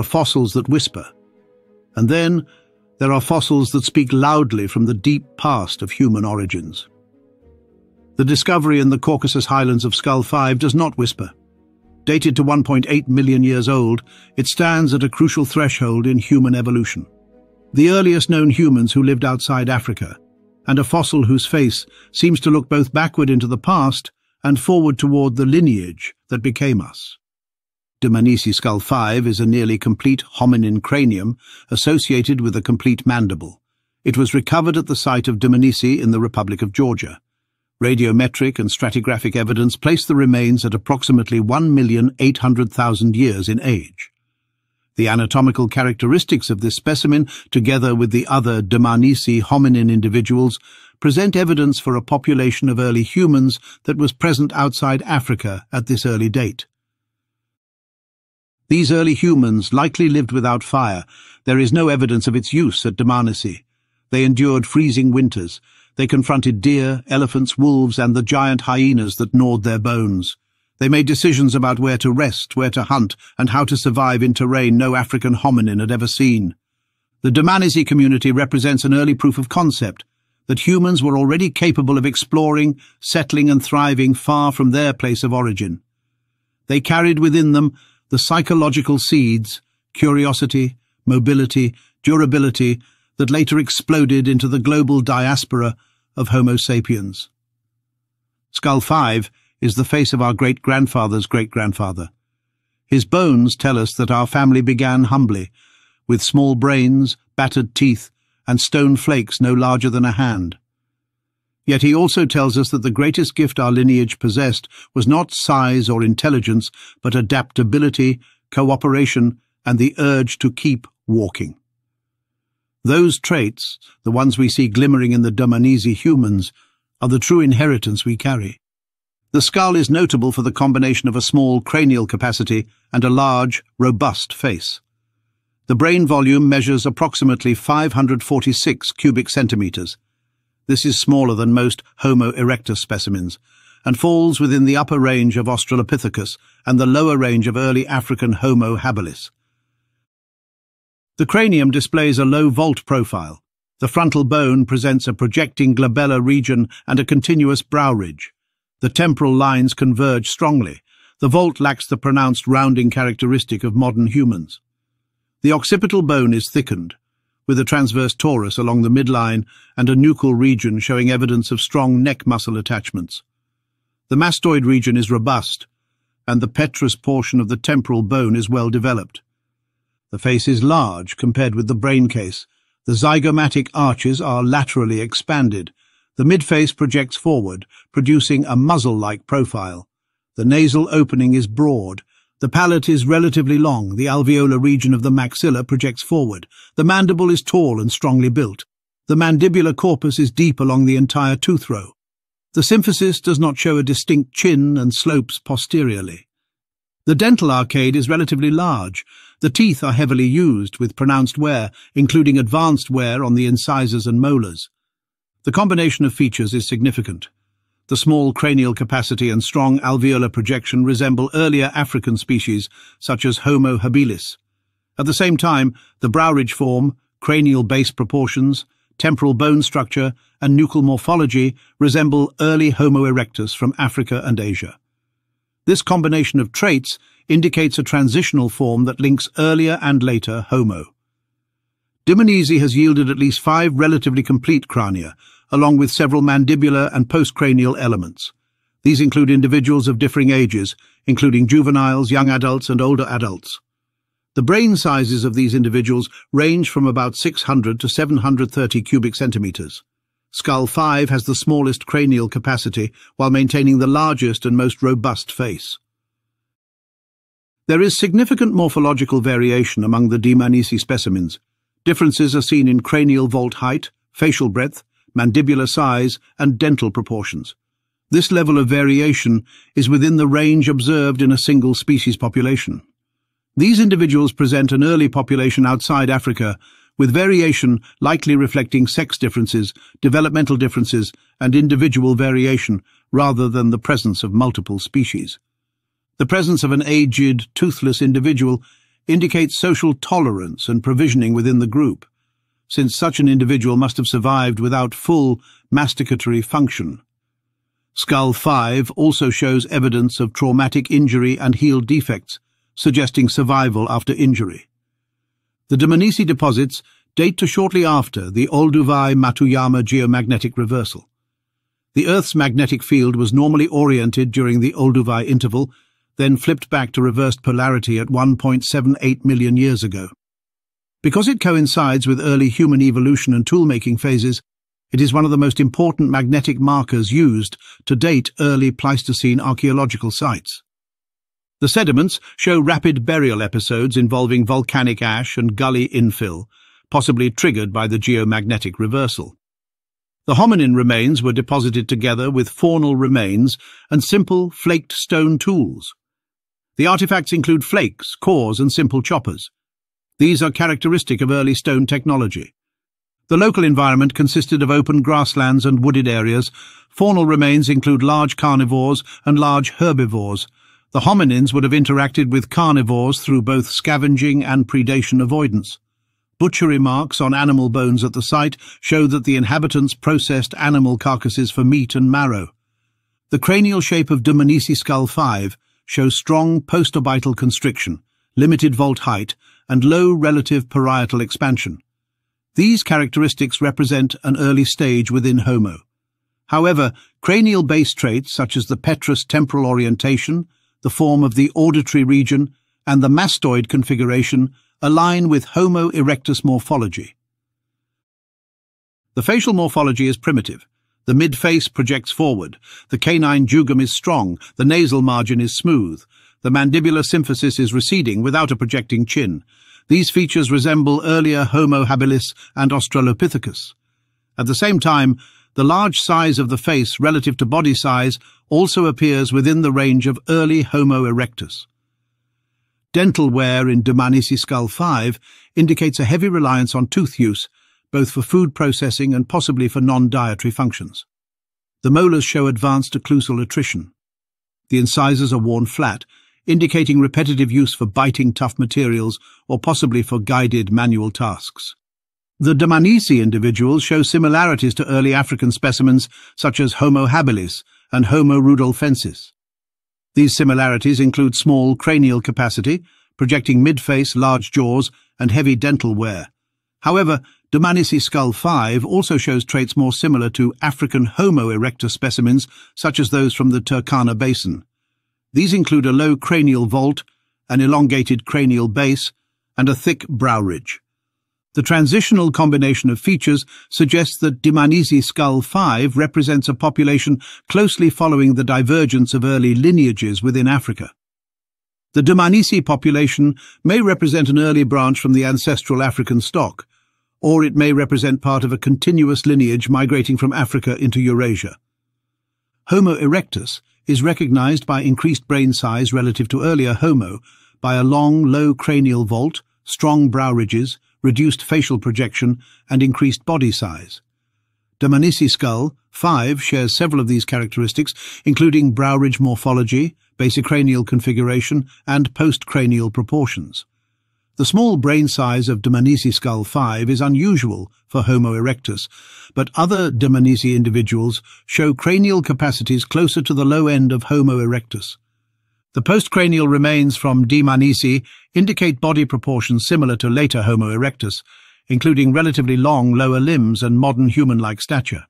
are fossils that whisper. And then there are fossils that speak loudly from the deep past of human origins. The discovery in the Caucasus highlands of Skull 5 does not whisper. Dated to 1.8 million years old, it stands at a crucial threshold in human evolution. The earliest known humans who lived outside Africa, and a fossil whose face seems to look both backward into the past and forward toward the lineage that became us. Dmanisi Skull 5 is a nearly complete hominin cranium associated with a complete mandible. It was recovered at the site of Dmanisi in the Republic of Georgia. Radiometric and stratigraphic evidence placed the remains at approximately 1,800,000 years in age. The anatomical characteristics of this specimen, together with the other Dmanisi hominin individuals, present evidence for a population of early humans that was present outside Africa at this early date. These early humans likely lived without fire. There is no evidence of its use at Dmanisi. They endured freezing winters. They confronted deer, elephants, wolves, and the giant hyenas that gnawed their bones. They made decisions about where to rest, where to hunt, and how to survive in terrain no African hominin had ever seen. The Dmanisi community represents an early proof of concept that humans were already capable of exploring, settling, and thriving far from their place of origin. They carried within them the psychological seeds, curiosity, mobility, durability, that later exploded into the global diaspora of Homo sapiens. Skull 5 is the face of our great-grandfather's great-grandfather. His bones tell us that our family began humbly, with small brains, battered teeth, and stone flakes no larger than a hand. Yet he also tells us that the greatest gift our lineage possessed was not size or intelligence, but adaptability, cooperation, and the urge to keep walking. Those traits, the ones we see glimmering in the Dmanisi humans, are the true inheritance we carry. The skull is notable for the combination of a small cranial capacity and a large, robust face. The brain volume measures approximately 546 cubic centimeters. This is smaller than most Homo erectus specimens and falls within the upper range of Australopithecus and the lower range of early African Homo habilis. The cranium displays a low vault profile. The frontal bone presents a projecting glabellar region and a continuous brow ridge. The temporal lines converge strongly. The vault lacks the pronounced rounding characteristic of modern humans. The occipital bone is thickened, with a transverse torus along the midline and a nuchal region showing evidence of strong neck muscle attachments. The mastoid region is robust, and the petrous portion of the temporal bone is well developed. The face is large compared with the brain case. The zygomatic arches are laterally expanded. The midface projects forward, producing a muzzle-like profile. The nasal opening is broad. The palate is relatively long. The alveolar region of the maxilla projects forward. The mandible is tall and strongly built. The mandibular corpus is deep along the entire tooth row. The symphysis does not show a distinct chin and slopes posteriorly. The dental arcade is relatively large. The teeth are heavily used, with pronounced wear, including advanced wear on the incisors and molars. The combination of features is significant. The small cranial capacity and strong alveolar projection resemble earlier African species, such as Homo habilis. At the same time, the brow ridge form, cranial base proportions, temporal bone structure, and nuchal morphology resemble early Homo erectus from Africa and Asia. This combination of traits indicates a transitional form that links earlier and later Homo. Dmanisi has yielded at least 5 relatively complete crania, along with several mandibular and postcranial elements. These include individuals of differing ages, including juveniles, young adults, and older adults. The brain sizes of these individuals range from about 600 to 730 cubic centimeters. Skull 5 has the smallest cranial capacity while maintaining the largest and most robust face. There is significant morphological variation among the Dmanisi specimens. Differences are seen in cranial vault height, facial breadth, mandibular size, and dental proportions. This level of variation is within the range observed in a single species population. These individuals present an early population outside Africa, with variation likely reflecting sex differences, developmental differences, and individual variation, rather than the presence of multiple species. The presence of an aged, toothless individual indicates social tolerance and provisioning within the group, since such an individual must have survived without full masticatory function. Skull 5 also shows evidence of traumatic injury and heel defects, suggesting survival after injury. The Dmanisi deposits date to shortly after the Olduvai-Matuyama geomagnetic reversal. The Earth's magnetic field was normally oriented during the Olduvai interval, then flipped back to reversed polarity at 1.78 million years ago. Because it coincides with early human evolution and tool-making phases, it is one of the most important magnetic markers used to date early Pleistocene archaeological sites. The sediments show rapid burial episodes involving volcanic ash and gully infill, possibly triggered by the geomagnetic reversal. The hominin remains were deposited together with faunal remains and simple, flaked stone tools. The artifacts include flakes, cores, and simple choppers. These are characteristic of early stone technology. The local environment consisted of open grasslands and wooded areas. Faunal remains include large carnivores and large herbivores. The hominins would have interacted with carnivores through both scavenging and predation avoidance. Butchery marks on animal bones at the site show that the inhabitants processed animal carcasses for meat and marrow. The cranial shape of Dmanisi Skull 5 shows strong post-orbital constriction, limited vault height, and low relative parietal expansion. These characteristics represent an early stage within Homo. However, cranial base traits such as the petrous temporal orientation, the form of the auditory region, and the mastoid configuration align with Homo erectus morphology. The facial morphology is primitive. The mid-face projects forward. The canine jugum is strong. The nasal margin is smooth. The mandibular symphysis is receding without a projecting chin. These features resemble earlier Homo habilis and Australopithecus. At the same time, the large size of the face relative to body size also appears within the range of early Homo erectus. Dental wear in Dmanisi Skull 5 indicates a heavy reliance on tooth use, both for food processing and possibly for non-dietary functions. The molars show advanced occlusal attrition. The incisors are worn flat, indicating repetitive use for biting tough materials or possibly for guided manual tasks. The Dmanisi individuals show similarities to early African specimens such as Homo habilis and Homo rudolfensis. These similarities include small cranial capacity, projecting mid-face, large jaws, and heavy dental wear. However, Dmanisi Skull 5 also shows traits more similar to African Homo erectus specimens such as those from the Turkana Basin. These include a low cranial vault, an elongated cranial base, and a thick brow ridge. The transitional combination of features suggests that Dmanisi Skull 5 represents a population closely following the divergence of early lineages within Africa. The Dmanisi population may represent an early branch from the ancestral African stock, or it may represent part of a continuous lineage migrating from Africa into Eurasia. Homo erectus is recognized by increased brain size relative to earlier Homo, by a long, low cranial vault, strong brow ridges, reduced facial projection, and increased body size. Dmanisi Skull 5 shares several of these characteristics, including brow ridge morphology, basicranial configuration, and postcranial proportions. The small brain size of Dmanisi Skull 5 is unusual for Homo erectus, but other Dmanisi individuals show cranial capacities closer to the low end of Homo erectus. The postcranial remains from Dmanisi indicate body proportions similar to later Homo erectus, including relatively long lower limbs and modern human-like stature.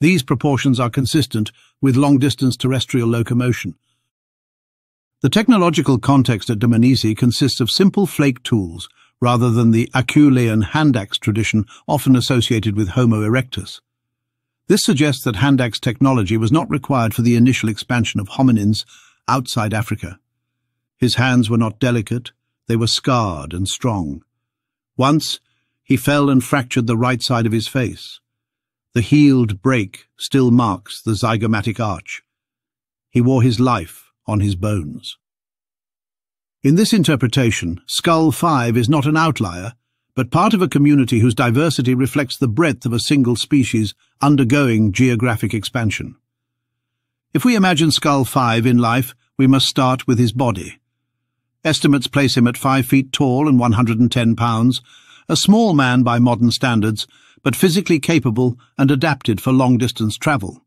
These proportions are consistent with long-distance terrestrial locomotion. The technological context at Dmanisi consists of simple flake tools rather than the Acheulean hand axe tradition often associated with Homo erectus. This suggests that hand axe technology was not required for the initial expansion of hominins outside Africa. His hands were not delicate, they were scarred and strong. Once, he fell and fractured the right side of his face. The healed break still marks the zygomatic arch. He wore his life on his bones. In this interpretation, Skull 5 is not an outlier, but part of a community whose diversity reflects the breadth of a single species undergoing geographic expansion. If we imagine Skull 5 in life, we must start with his body. Estimates place him at 5 feet tall and 110 pounds, a small man by modern standards, but physically capable and adapted for long-distance travel.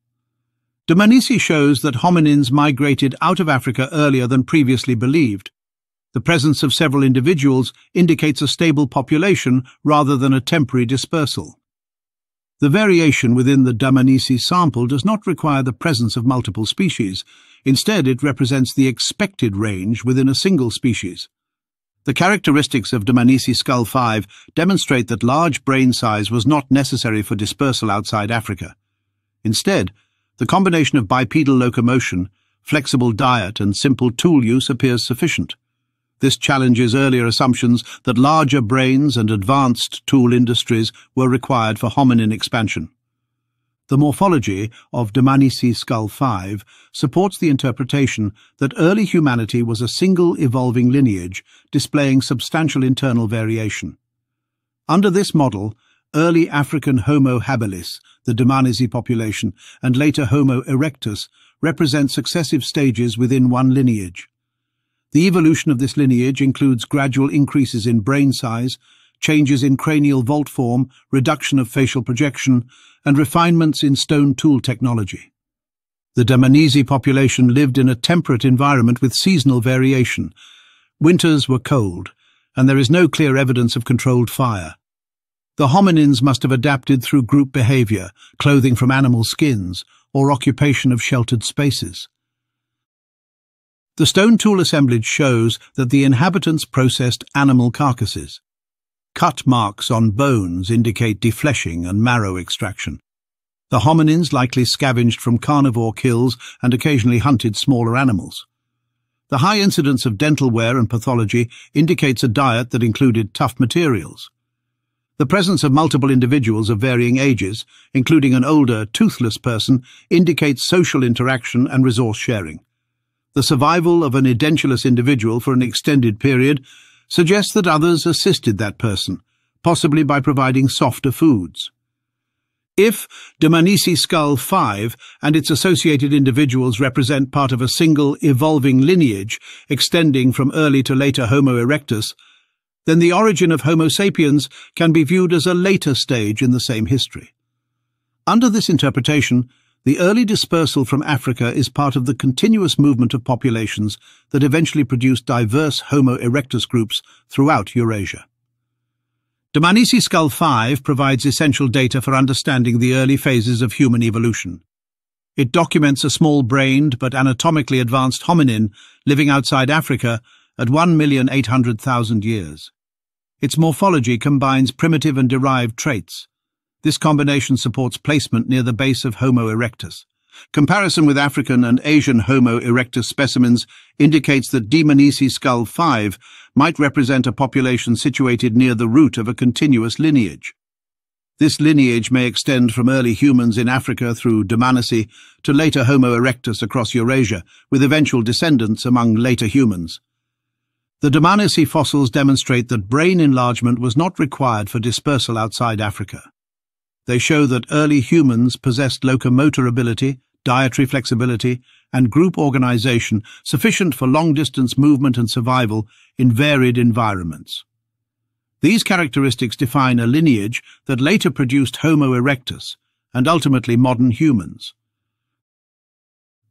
Dmanisi shows that hominins migrated out of Africa earlier than previously believed. The presence of several individuals indicates a stable population rather than a temporary dispersal. The variation within the Dmanisi sample does not require the presence of multiple species. Instead, it represents the expected range within a single species. The characteristics of Dmanisi Skull 5 demonstrate that large brain size was not necessary for dispersal outside Africa. Instead, the combination of bipedal locomotion, flexible diet, and simple tool use appears sufficient. This challenges earlier assumptions that larger brains and advanced tool industries were required for hominin expansion. The morphology of Dmanisi Skull 5 supports the interpretation that early humanity was a single evolving lineage displaying substantial internal variation. Under this model, early African Homo habilis, the Dmanisi population, and later Homo erectus represent successive stages within one lineage. The evolution of this lineage includes gradual increases in brain size, changes in cranial vault form, reduction of facial projection, and refinements in stone tool technology. The Dmanisi population lived in a temperate environment with seasonal variation. Winters were cold, and there is no clear evidence of controlled fire. The hominins must have adapted through group behavior, clothing from animal skins, or occupation of sheltered spaces. The stone tool assemblage shows that the inhabitants processed animal carcasses. Cut marks on bones indicate defleshing and marrow extraction. The hominins likely scavenged from carnivore kills and occasionally hunted smaller animals. The high incidence of dental wear and pathology indicates a diet that included tough materials. The presence of multiple individuals of varying ages, including an older, toothless person, indicates social interaction and resource sharing. The survival of an edentulous individual for an extended period suggests that others assisted that person, possibly by providing softer foods. If Dmanisi Skull 5 and its associated individuals represent part of a single evolving lineage extending from early to later Homo erectus, then the origin of Homo sapiens can be viewed as a later stage in the same history. Under this interpretation, the early dispersal from Africa is part of the continuous movement of populations that eventually produced diverse Homo erectus groups throughout Eurasia. Dmanisi Skull 5 provides essential data for understanding the early phases of human evolution. It documents a small-brained but anatomically advanced hominin living outside Africa at 1,800,000 years. Its morphology combines primitive and derived traits. This combination supports placement near the base of Homo erectus. Comparison with African and Asian Homo erectus specimens indicates that Dmanisi Skull 5 might represent a population situated near the root of a continuous lineage. This lineage may extend from early humans in Africa through Dmanisi to later Homo erectus across Eurasia, with eventual descendants among later humans. The Dmanisi fossils demonstrate that brain enlargement was not required for dispersal outside Africa. They show that early humans possessed locomotor ability, dietary flexibility, and group organization sufficient for long-distance movement and survival in varied environments. These characteristics define a lineage that later produced Homo erectus and ultimately modern humans.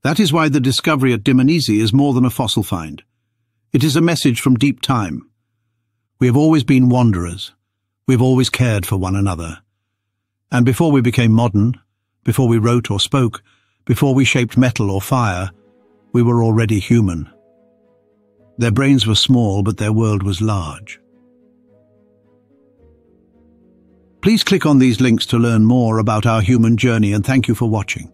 That is why the discovery at Dmanisi is more than a fossil find. It is a message from deep time. We have always been wanderers. We have always cared for one another. And before we became modern, before we wrote or spoke, before we shaped metal or fire, we were already human. Their brains were small, but their world was large. Please click on these links to learn more about our human journey, and thank you for watching.